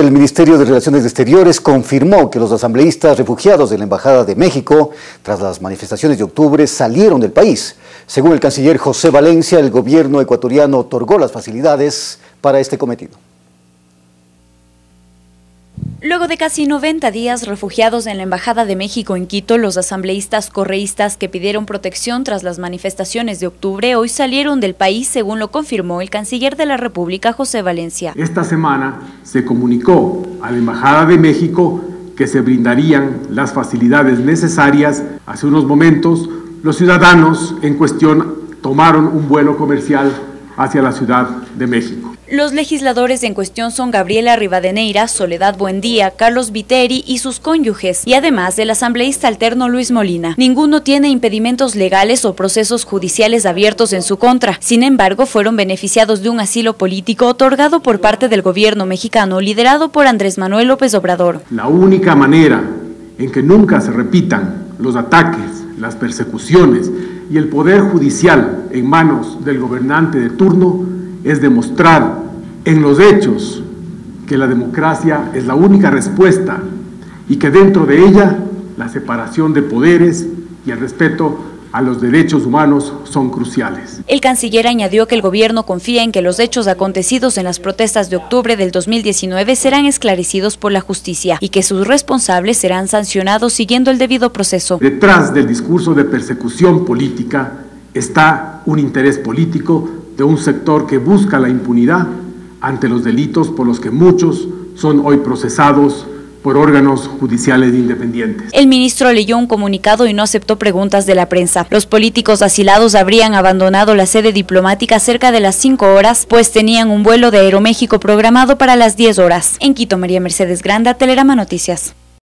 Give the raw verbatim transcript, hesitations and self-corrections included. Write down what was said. El Ministerio de Relaciones Exteriores confirmó que los asambleístas refugiados de la Embajada de México, tras las manifestaciones de octubre, salieron del país. Según el canciller José Valencia, el gobierno ecuatoriano otorgó las facilidades para este cometido. Luego de casi noventa días refugiados en la Embajada de México en Quito, los asambleístas correístas que pidieron protección tras las manifestaciones de octubre hoy salieron del país, según lo confirmó el canciller de la República, José Valencia. Esta semana se comunicó a la Embajada de México que se brindarían las facilidades necesarias. Hace unos momentos, los ciudadanos en cuestión tomaron un vuelo comercial hacia la Ciudad de México. Los legisladores en cuestión son Gabriela Rivadeneira, Soledad Buendía, Carlos Viteri y sus cónyuges, y además del asambleísta alterno Luis Molina. Ninguno tiene impedimentos legales o procesos judiciales abiertos en su contra. Sin embargo, fueron beneficiados de un asilo político otorgado por parte del gobierno mexicano, liderado por Andrés Manuel López Obrador. La única manera en que nunca se repitan los ataques, las persecuciones y el poder judicial en manos del gobernante de turno es demostrar en los hechos que la democracia es la única respuesta y que dentro de ella la separación de poderes y el respeto a los derechos humanos son cruciales. El canciller añadió que el gobierno confía en que los hechos acontecidos en las protestas de octubre del dos mil diecinueve serán esclarecidos por la justicia y que sus responsables serán sancionados siguiendo el debido proceso. Detrás del discurso de persecución política está un interés político de un sector que busca la impunidad ante los delitos por los que muchos son hoy procesados por órganos judiciales independientes. El ministro leyó un comunicado y no aceptó preguntas de la prensa. Los políticos asilados habrían abandonado la sede diplomática cerca de las cinco horas, pues tenían un vuelo de Aeroméxico programado para las diez horas. En Quito, María Mercedes Granda, Telerama Noticias.